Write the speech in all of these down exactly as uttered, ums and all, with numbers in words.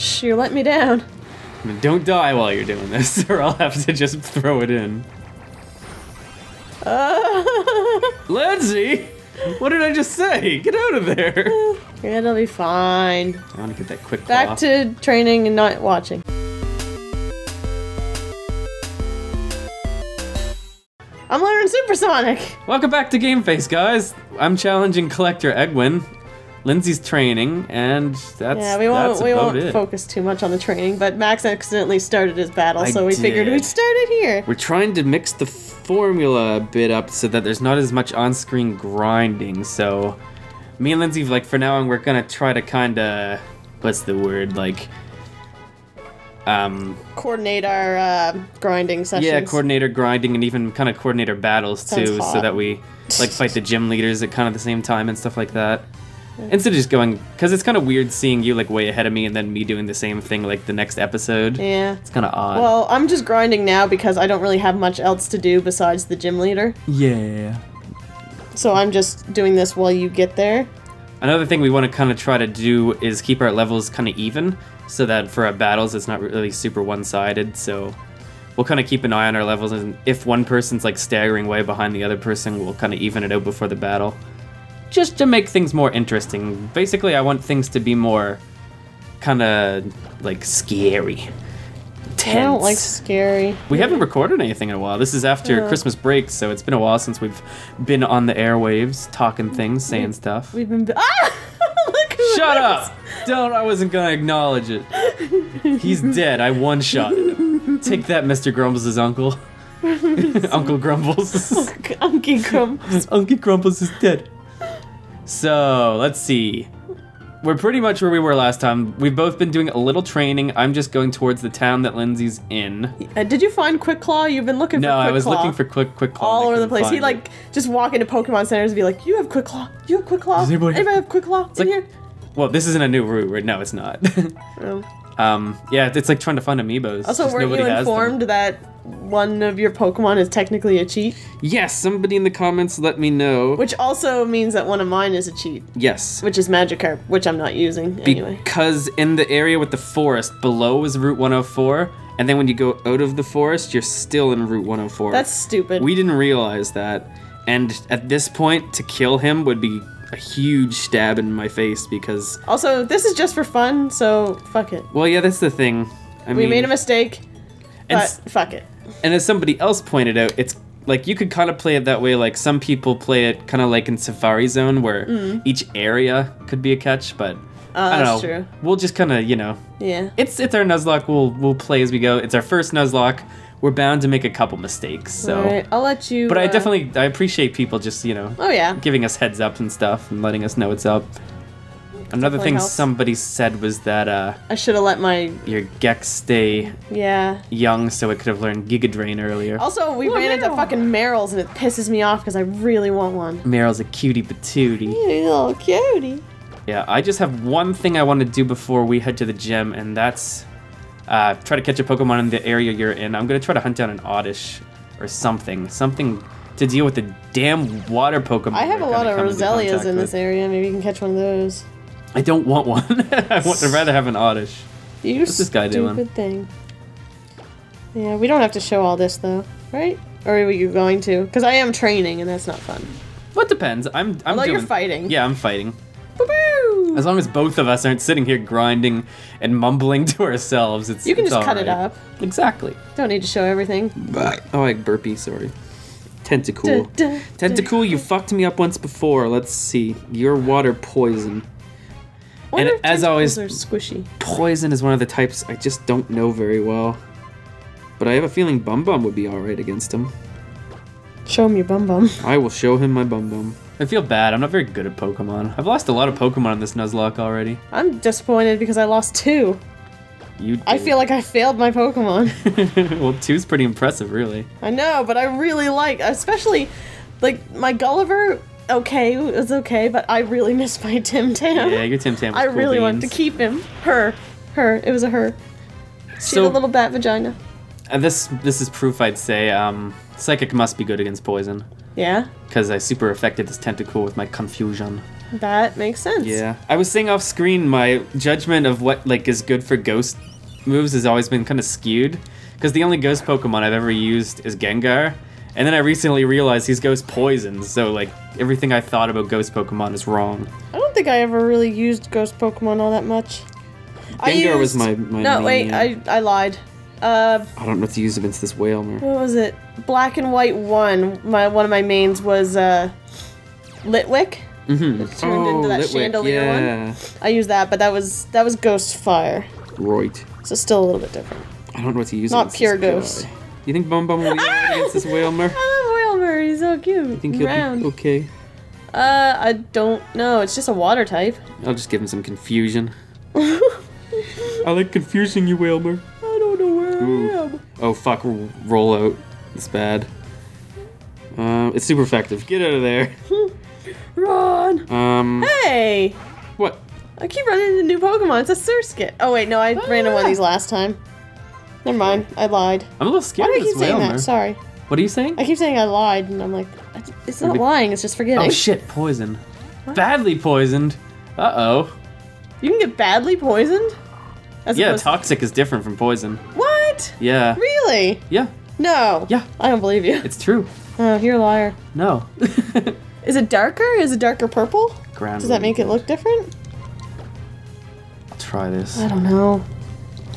Sure let me down. I mean, don't die while you're doing this, or I'll have to just throw it in. Uh... Lindsay! What did I just say? Get out of there! Yeah, it'll be fine. I want to get that quick claw. Back to training and not watching. I'm learning Supersonic! Welcome back to Game Face, guys! I'm challenging Collector Egwin. Lindsay's training, and that's yeah. We won't that's we won't it. focus too much on the training, but Max accidentally started his battle, I so we did. figured we'd start it here. We're trying to mix the formula a bit up so that there's not as much on-screen grinding. So, me and Lindsay, like for now, on, we're gonna try to kind of what's the word like, um, coordinate our uh, grinding sessions. Yeah, coordinator grinding and even kind of coordinator battles Sounds too, hot. so that we like fight the gym leaders at kind of the same time and stuff like that. Instead of just going, because it's kind of weird seeing you like way ahead of me and then me doing the same thing like the next episode. Yeah. It's kind of odd. Well, I'm just grinding now because I don't really have much else to do besides the gym leader. Yeah. So I'm just doing this while you get there. Another thing we want to kind of try to do is keep our levels kind of even so that for our battles it's not really super one-sided. So we'll kind of keep an eye on our levels, and if one person's like staggering way behind the other person, we'll kind of even it out before the battle. Just to make things more interesting. Basically, I want things to be more kind of like scary. Tense. I don't like scary. We haven't recorded anything in a while. This is after uh, Christmas break, so it's been a while since we've been on the airwaves, talking things, saying we, stuff. We've been. Ah! Look who Shut it up! Is. Don't. I wasn't gonna acknowledge it. He's dead. I one-shotted him. Take that, Mister Grumbles' uncle. Uncle Grumbles. Unky Grumbles. Unky Grumbles is dead. So, let's see. We're pretty much where we were last time. We've both been doing a little training. I'm just going towards the town that Lindsay's in. Uh, did you find Quick Claw? You've been looking for Quick Claw. No, I was looking for Quick Quick Claw. All over the place. He'd like just walk into Pokemon centers and be like, "You have Quick Claw. You have Quick Claw. Anybody have Quick Claw in here?" Well, this isn't a new route, right? No, it's not. oh. Um, yeah, it's like trying to find amiibos. Also, were you informed that one of your Pokemon is technically a cheat? Yes, somebody in the comments let me know. Which also means that one of mine is a cheat. Yes. Which is Magikarp, which I'm not using anyway. Because in the area with the forest, below is Route one oh four, and then when you go out of the forest, you're still in Route one oh four. That's stupid. We didn't realize that. And at this point, to kill him would be a huge stab in my face because... Also, this is just for fun, so fuck it. Well, yeah, that's the thing. I we mean, made a mistake, but fuck it. And as somebody else pointed out, it's like you could kind of play it that way. Like some people play it kind of like in Safari Zone, where mm. each area could be a catch. But oh, I don't that's know. True. We'll just kind of, you know. Yeah. It's it's our Nuzlocke. We'll we'll play as we go. It's our first Nuzlocke. We're bound to make a couple mistakes. So all right, I'll let you. But uh, I definitely I appreciate people just you know. Oh yeah. Giving us heads up and stuff and letting us know it's up. Another thing helps. Somebody said was that uh, I should have let my your Gex stay yeah young so it could have learned Giga Drain earlier. Also, we oh, ran Meryl. into fucking Meryl's and it pisses me off because I really want one. Meryl's a cutie patootie. Little cutie. Yeah, I just have one thing I want to do before we head to the gym, and that's uh, try to catch a Pokemon in the area you're in. I'm gonna try to hunt down an Oddish or something, something to deal with the damn water Pokemon. I have a lot of Roselias in this area. Maybe you can catch one of those. I don't want one. I would rather have an Oddish. You What's this guy doing? Stupid thing. Yeah, we don't have to show all this though, right? Or are you going to? Because I am training, and that's not fun. Well, it depends. I'm. I'm Although doing, you're fighting. Yeah, I'm fighting. Boo boo. As long as both of us aren't sitting here grinding and mumbling to ourselves, it's. You can it's just cut right. it up. Exactly. Don't need to show everything. Bye. Oh, I burpee. Sorry. Tentacool. Da, da, Tentacool, da. You fucked me up once before. Let's see. You're water poison. And as always, squishy. Poison is one of the types I just don't know very well. But I have a feeling Bum-Bum would be alright against him. Show him your Bum-Bum. I will show him my Bum-Bum. I feel bad. I'm not very good at Pokemon. I've lost a lot of Pokemon in this Nuzlocke already. I'm disappointed because I lost two. You did. I feel like I failed my Pokemon. Well, two's pretty impressive, really. I know, but I really like, especially, like, my Gulliver... Okay, it was okay, but I really miss my Tim Tam. Yeah, your Tim Tam was I cool really beans. wanted to keep him. Her. Her. It was a her. She so, had a little bat vagina. Uh, this this is proof, I'd say. Um, Psychic must be good against poison. Yeah? Because I super affected this Tentacool with my Confusion. That makes sense. Yeah. I was saying off screen, my judgment of what like is good for ghost moves has always been kind of skewed, because the only ghost Pokemon I've ever used is Gengar, and then I recently realized he's ghost poison, so like everything I thought about ghost Pokemon is wrong. I don't think I ever really used ghost Pokemon all that much. Gengar I used... was my, my No, main, wait, yeah. I, I lied. Uh, I don't know what to use against this Wailmer. What was it? Black and White one. My one of my mains was uh, Litwick. Mm-hmm. It turned oh, into that Litwick, chandelier yeah. one. I used that, but that was that was Ghost Fire. Right. So still a little bit different. I don't know what to use. Not pure ghost. Wailmer. You think Bum-Bum will be right against this Wailmer? I love Wailmer. He's so cute. You think he'll Round. be okay? Uh, I don't know. It's just a water type. I'll just give him some confusion. I like confusing you, Wailmer. I don't know where Ooh. I am. Oh fuck! Roll out. It's bad. Um, it's super effective. Get out of there. Run. Um. Hey. What? I keep running into new Pokemon. It's a Surskit. Oh wait, no, I ah. ran into one of these last time. Never mind. I lied. I'm a little scared. Why do I keep saying that? Sorry. What are you saying? I keep saying I lied, and I'm like, it's not lying. It's just forgetting. Oh shit! Poison. What? Badly poisoned. Uh oh. You can get badly poisoned? As yeah, toxic is different from poison. What? Yeah. Really? Yeah. No. Yeah. I don't believe you. It's true. Oh, you're a liar. No. Is it darker? Is it darker purple? Ground Does that make good. it look different? I'll try this. I don't know.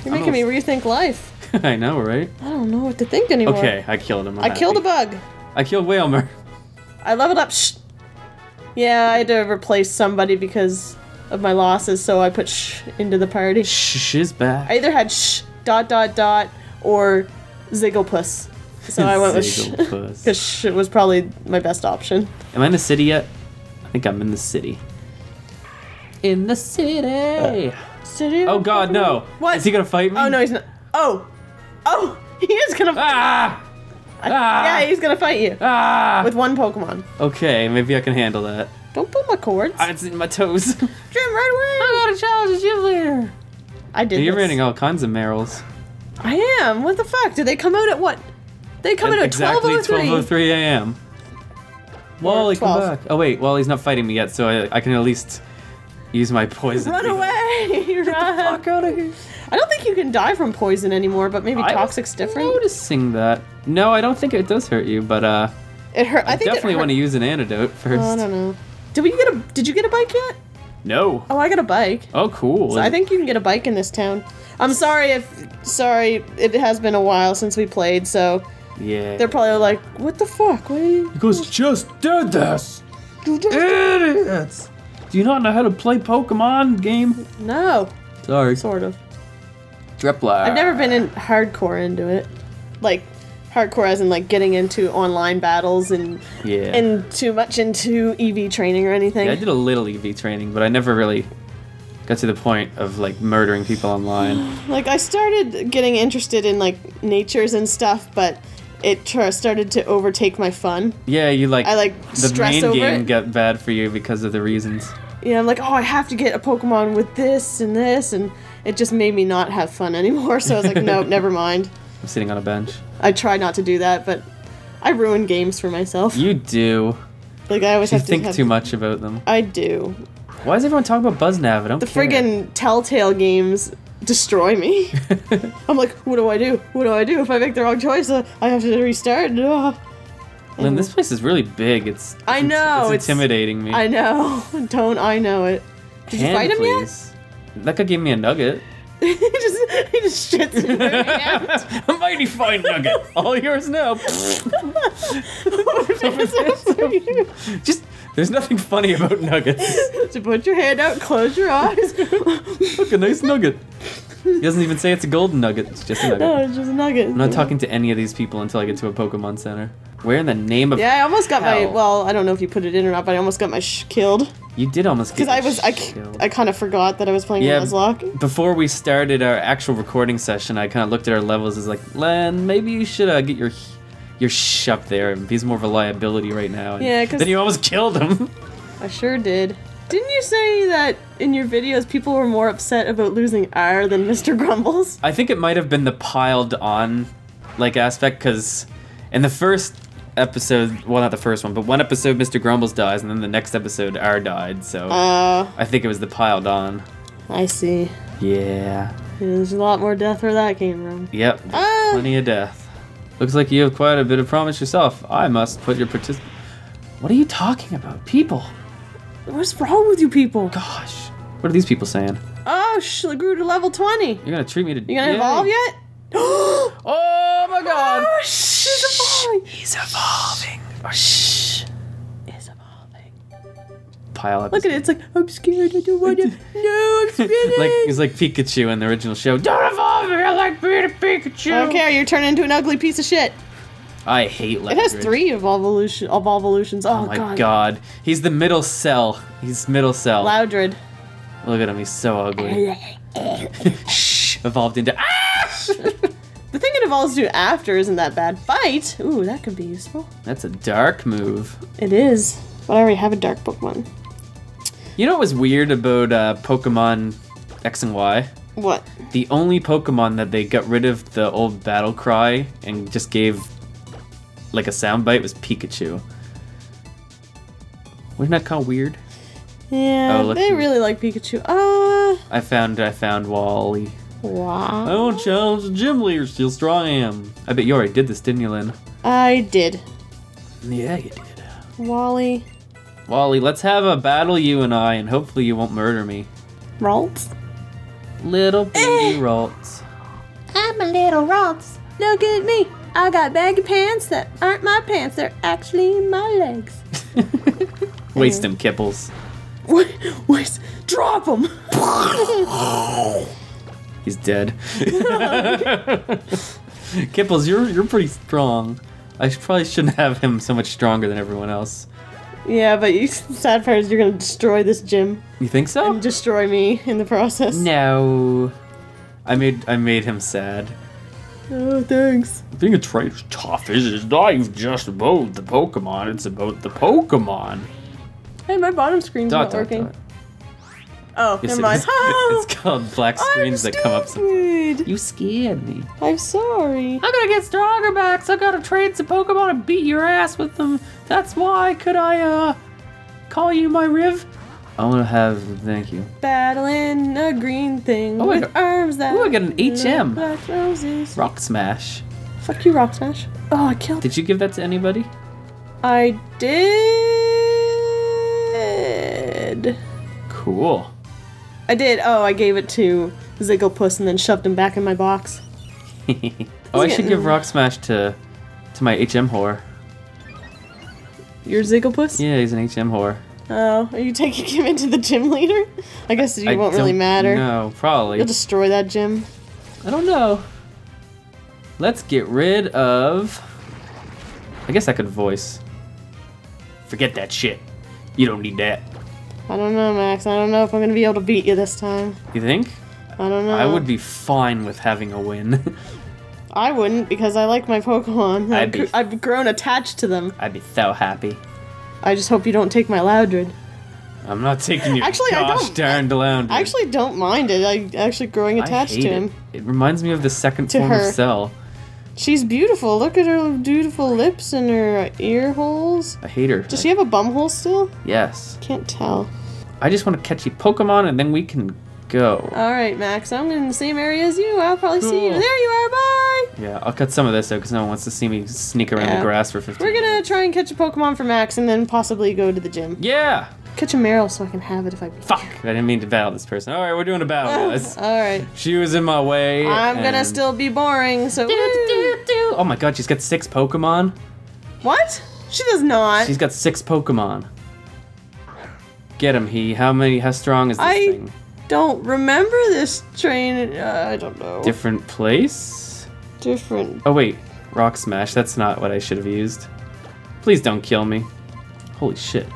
You're I making me rethink life. I know, right? I don't know what to think anymore. Okay, I killed him. I'm I happy. killed a bug. I killed Wailmer. I leveled up. Shh. Yeah, I had to replace somebody because of my losses, so I put shh into the party. Shh is back. I either had shh, dot, dot, dot, or Zigglepuss. So I went with shh, because shh was probably my best option. Am I in the city yet? I think I'm in the city. In the city! Uh, city oh god, no! What? Is he gonna fight me? Oh no, he's not. Oh! Oh! He is gonna fight ah! I, ah! Yeah, he's gonna fight you. Ah! With one Pokemon. Okay, maybe I can handle that. Don't pull my cords. Ah, it's in my toes. Jim, right away! I got a challenge as gym leader. I did. Dude, you're running all kinds of Merylls. I am. What the fuck? Do they come out at what? They come at out at exactly twelve oh three a m. Wally, come back. Oh wait, Wally's not fighting me yet, so I, I can at least use my poison. Run away! Get Run. the fuck out of here! I don't think you can die from poison anymore, but maybe I toxic's was different. I'm noticing that. No, I don't think it does hurt you, but uh, it hurt. I, I think definitely it hurt. want to use an antidote first. Oh, I don't know. Did we get a? Did you get a bike yet? No. Oh, I got a bike. Oh, cool. So I think you can get a bike in this town. I'm sorry if, sorry, it has been a while since we played, so yeah, they're probably like, what the fuck? What are you? Because just do this, idiots. Do you not know how to play Pokemon game? No. Sorry. Sort of. Dreplass. I've never been in hardcore into it, like. Hardcore as in like getting into online battles and yeah. and too much into E V training or anything. Yeah, I did a little E V training, but I never really got to the point of like murdering people online. Like I started getting interested in like natures and stuff, but it tr started to overtake my fun. Yeah, you like I like the stress main over game it. got bad for you because of the reasons. Yeah, I'm like, oh, I have to get a Pokemon with this and this, and it just made me not have fun anymore. So I was like, nope, never mind. I'm sitting on a bench. I try not to do that, but I ruin games for myself. You do. Like I always you have to think have too to... much about them. I do. Why is everyone talking about BuzzNav? I don't the care. The friggin' Telltale games destroy me. I'm like, what do I do? What do I do if I make the wrong choice? Uh, I have to restart. Uh, and Lynn, this place is really big. It's, it's I know. It's, it's intimidating it's, me. I know. Don't I know it? Did Can, you fight him please. yet? That guy gave me a nugget. he just he just shits in there again. A mighty fine nugget. All yours now. Just there's nothing funny about nuggets. So put your hand out, close your eyes. Look, a nice nugget. He doesn't even say it's a golden nugget, it's just a nugget. No, it's just a nugget. I'm not talking to any of these people until I get to a Pokemon Center. Where in the name of Yeah, I almost got hell? my well, I don't know if you put it in or not, but I almost got my sh killed. You did almost get Because I was, killed. I, I kind of forgot that I was playing yeah, Nuzlocke. Before we started our actual recording session, I kind of looked at our levels as like, Len, maybe you should uh, get your your sh up there. He's more of a liability right now. And yeah, because then you almost killed him. I sure did. Didn't you say that in your videos people were more upset about losing R than Mister Grumbles? I think it might have been the piled on, like, aspect, because in the first episode, well, not the first one, but one episode Mister Grumbles dies, and then the next episode R died, so uh, I think it was the piled on. I see. Yeah. There's a lot more death where that came from. Yep. Ah. Plenty of death. Looks like you have quite a bit of promise yourself. I must put your partic- What are you talking about? People. What's wrong with you people? Gosh. What are these people saying? Oh, sh grew to level twenty. You're going to treat me to- You going to evolve yet? Oh my god. Oh, shh. He's evolving. He's evolving. Oh, shh. He's evolving. Pile up. Look at it. It's like, I'm scared. I don't want to. No, I'm spinning. Like, he's like Pikachu in the original show. Don't evolve me. I like being a Pikachu. I don't care. You're turning into an ugly piece of shit. I hate Loudred. It has three evolution, evolutions. Oh, oh my god. god. He's the middle cell. He's middle cell. Loudred. Look at him. He's so ugly. Shh. Evolved into. The thing it evolves to after isn't that bad. Fight! Ooh, that could be useful. That's a dark move. It is. But I already have a dark Pokemon. You know what was weird about uh, Pokemon X and Y? What? The only Pokemon that they got rid of the old battle cry and just gave like a soundbite was Pikachu. Wasn't that kind of weird? Yeah, oh, they really like Pikachu. Uh, I found I found Wally. Wow. I don't challenge the gym leader, still strong I am. I bet you already did this, didn't you, Lynn? I did. Yeah, you did. Wally. Wally, let's have a battle, you and I, and hopefully you won't murder me. Ralts? Little baby eh. Ralts. I'm a little Ralts. Look at me. I got baggy pants that aren't my pants. They're actually my legs. Waste them, Kipples. What? Waste? Drop them. He's dead. Kipples, you're you're pretty strong. I probably shouldn't have him so much stronger than everyone else. Yeah, but you, sad part is you're gonna destroy this gym. You think so? And destroy me in the process. No, I made I made him sad. Oh, thanks. Being a traitor's tough. Is it's not just about the Pokemon. It's about the Pokemon. Hey, my bottom screen's dot, not dot, working. Dot. Oh, yes, never mind. It's, oh, it's called black screens I'm that come up sometimes. You scared me. I'm sorry. I'm gonna get stronger, Max. I gotta trade some Pokemon and beat your ass with them. That's why. Could I, uh, call you my Riv? I wanna have, thank you. Battling a green thing oh, with arms that. Oh, I got an H M. Black roses. Rock Smash. Fuck you, Rock Smash. Oh, I killed. Did you give that to anybody? I did. Cool. I did. Oh, I gave it to Zigglepuss and then shoved him back in my box. oh, I should give Rock Smash to to my H M whore. Your Zigglepuss? Yeah, he's an H M whore. Oh, are you taking him into the gym leader? I guess it won't really matter. No, probably. You'll destroy that gym. I don't know. Let's get rid of... I guess I could voice. Forget that shit. You don't need that. I don't know, Max. I don't know if I'm going to be able to beat you this time. You think? I don't know. I would be fine with having a win. I wouldn't, because I like my Pokemon. I'd I've, I've grown attached to them. I'd be so happy. I just hope you don't take my Loudred. I'm not taking your actually, gosh darn Loudred. I actually don't mind it. I'm actually growing attached I hate to him. It. it reminds me of the second to form her. of Cell. She's beautiful. Look at her beautiful lips and her ear holes. I hate her. Does I... she have a bum hole still? Yes. Can't tell. I just want to catch you Pokemon and then we can go. Alright, Max. I'm in the same area as you. I'll probably cool. see you. There you are. Bye! Yeah, I'll cut some of this out because no one wants to see me sneak around yeah. the grass for fifteen We're going to try and catch a Pokemon for Max and then possibly go to the gym. Yeah! Catch a Meryl so I can have it if I beat Fuck! I didn't mean to battle this person. Alright, we're doing a battle, guys. Alright. She was in my way. I'm and... gonna still be boring, so... Do, do, do. Oh my god, she's got six Pokemon? What? She does not. She's got six Pokemon. Get him, he. How many, how strong is this I thing? I don't remember this train. Uh, I don't know. Different place? Different... Oh wait, Rock Smash. That's not what I should have used. Please don't kill me. Holy shit. I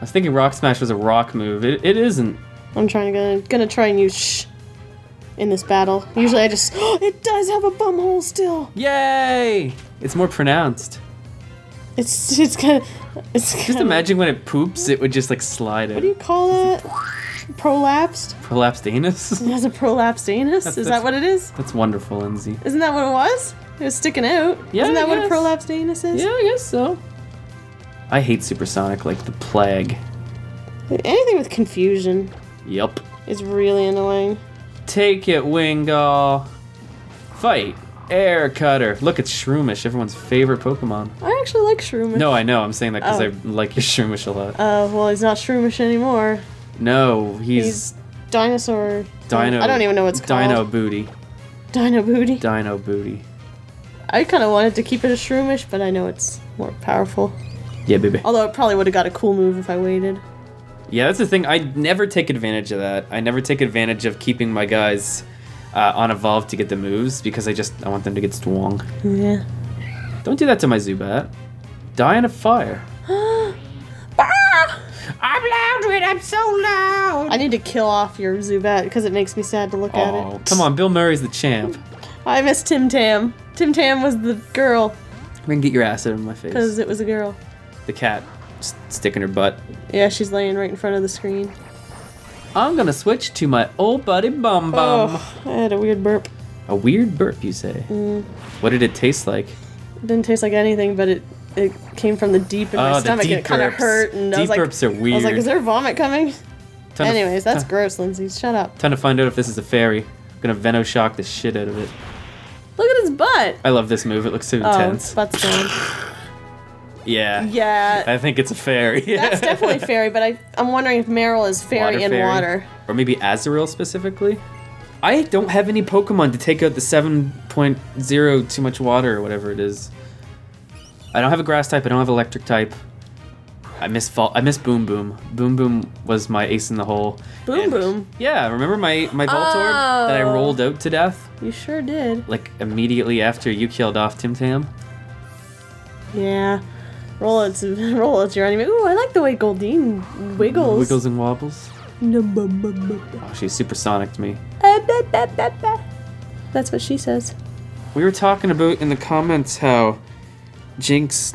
was thinking Rock Smash was a rock move. It, it isn't. I'm trying to gonna try and use shh in this battle. Usually I just oh, it does have a bum hole still. Yay! It's more pronounced. It's it's kind of it's kinda, just imagine when it poops, it would just like slide. What out. do you call it? Prolapsed. Prolapsed anus. It has a prolapsed anus. That's, is that's, that what it is? That's wonderful, Lindsay. Isn't that what it was? It was sticking out. Yeah, Isn't that what a prolapsed anus is? Yeah, I guess so. I hate supersonic like the plague. Anything with confusion. Yep. It's really annoying. Take it, Wingull. Fight. Air Cutter. Look, it's Shroomish, everyone's favorite Pokemon. I actually like Shroomish. No, I know. I'm saying that because oh. I like your Shroomish a lot. Uh, well, he's not Shroomish anymore. No, he's... he's dinosaur... Dino... I don't even know what's called. Dino Booty. Dino Booty? Dino Booty. I kind of wanted to keep it a Shroomish, but I know it's more powerful. Yeah, baby. Although it probably would have got a cool move if I waited. Yeah, that's the thing. I never take advantage of that. I never take advantage of keeping my guys... Uh, on Evolve to get the moves because I just I want them to get Stwong. Yeah. Don't do that to my Zubat. Die in a fire. Ah! I'm Loudred, I'm so loud! I need to kill off your Zubat because it makes me sad to look oh, at it. Come on, Bill Murray's the champ. I miss Tim Tam. Tim Tam was the girl. I can get your ass out of my face. Because it was a girl. The cat sticking her butt. Yeah, she's laying right in front of the screen. I'm gonna switch to my old buddy Bum-Bum. Oh, I had a weird burp. A weird burp, you say? Mm. What did it taste like? It didn't taste like anything, but it it came from the deep in oh, my stomach, and it kind of hurt. And deep I was like, burps are weird. I was like, is there vomit coming? Ton Anyways, of, that's ton, gross, Lindsay. Shut up. Time to find out if this is a fairy. I'm gonna Veno shock the shit out of it. Look at his butt. I love this move. It looks so oh, intense. Butt's gone. Yeah. Yeah. I think it's a fairy. That's definitely fairy, but I, I'm wondering if Meryl is fairy in water. Or maybe Azurill specifically? I don't have any Pokemon to take out the seven point oh too much water or whatever it is. I don't have a grass type, I don't have electric type. I miss fall, I miss Boom Boom. Boom Boom was my ace in the hole. Boom and, Boom? Yeah, remember my, my Voltorb oh. that I rolled out to death? You sure did. Like immediately after you killed off Tim Tam? Yeah. Roll it's roll it's your enemy. Ooh, I like the way Goldeen wiggles. Wiggles and wobbles. Oh, she supersonic me. That's what she says. We were talking about in the comments how Jinx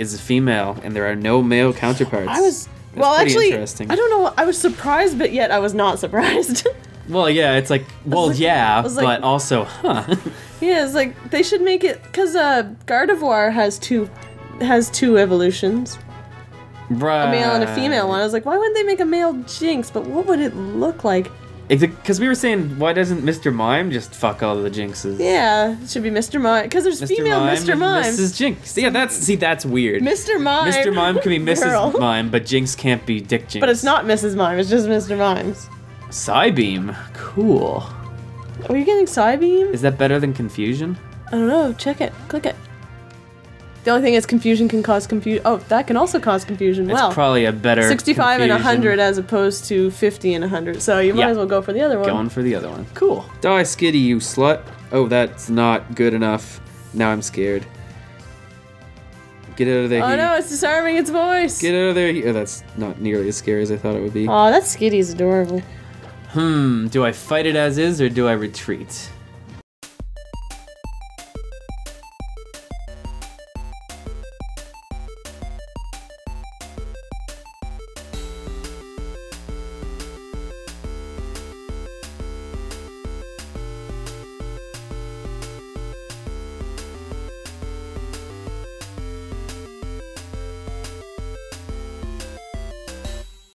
is a female and there are no male counterparts. I was That's well actually. Interesting. I don't know. I was surprised, but yet I was not surprised. Well, yeah, it's like, well, like, yeah, like, but also, huh? Yeah, it's like they should make it because uh, Gardevoir has two. has two evolutions. Right. A male and a female one. I was like, why wouldn't they make a male Jinx? But what would it look like? Because we were saying, why doesn't Mister Mime just fuck all the Jinxes? Yeah, it should be Mister Mime. Because there's Mister female Mime, Mister Mime. Missus Jinx. Yeah, that's, see, that's weird. Mister Mime. Mister Mime can be Missus Girl. Mime, but Jinx can't be Dick Jinx. But it's not Missus Mime, it's just Mister Mime's. Psybeam. Cool. Are you getting Psybeam? Is that better than Confusion? I don't know. Check it. Click it. The only thing is confusion can cause confusion. Oh, that can also cause confusion. Well, it's probably a better sixty-five confusion. And one hundred as opposed to fifty and one hundred. So you might yeah. as well go for the other one. Going for the other one. Cool. Die, Skitty, you slut. Oh, that's not good enough. Now I'm scared. Get out of there. Oh, heat. No, it's disarming its voice. Get out of there. Oh, that's not nearly as scary as I thought it would be. Oh, that Skitty's adorable. Hmm. Do I fight it as is or do I retreat?